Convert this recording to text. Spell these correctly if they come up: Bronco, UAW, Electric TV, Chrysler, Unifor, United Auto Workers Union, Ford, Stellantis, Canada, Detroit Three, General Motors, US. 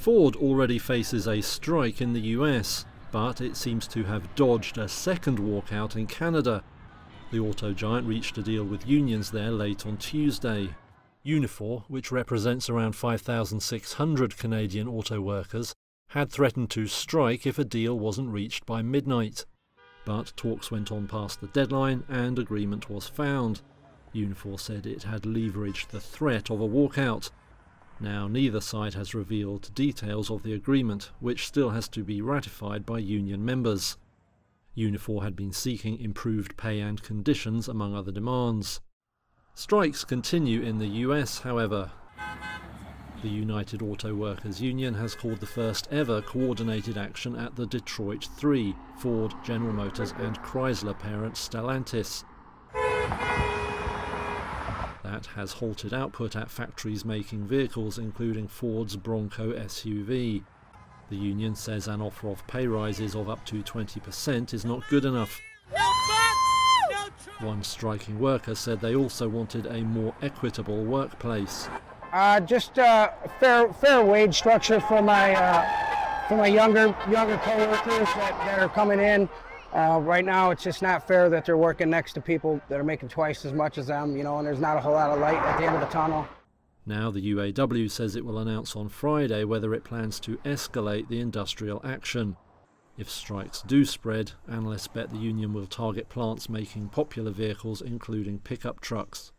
Ford already faces a strike in the US, but it seems to have dodged a second walkout in Canada. The auto giant reached a deal with unions there late on Tuesday. Unifor, which represents around 5,600 Canadian auto workers, had threatened to strike if a deal wasn't reached by midnight. But talks went on past the deadline and agreement was found. Unifor said it had leveraged the threat of a walkout. Now neither side has revealed details of the agreement, which still has to be ratified by union members. Unifor had been seeking improved pay and conditions, among other demands. Strikes continue in the US, however. The United Auto Workers Union has called the first ever coordinated action at the Detroit 3, Ford, General Motors and Chrysler parent Stellantis. That has halted output at factories making vehicles, including Ford's Bronco SUV. The union says an offer of pay rises of up to 20% is not good enough. One striking worker said they also wanted a more equitable workplace. Just a fair wage structure for my younger co-workers that are coming in. Right now, it's just not fair that they're working next to people that are making twice as much as them, you know, and there's not a whole lot of light at the end of the tunnel. Now the UAW says it will announce on Friday whether it plans to escalate the industrial action. If strikes do spread, analysts bet the union will target plants making popular vehicles, including pickup trucks.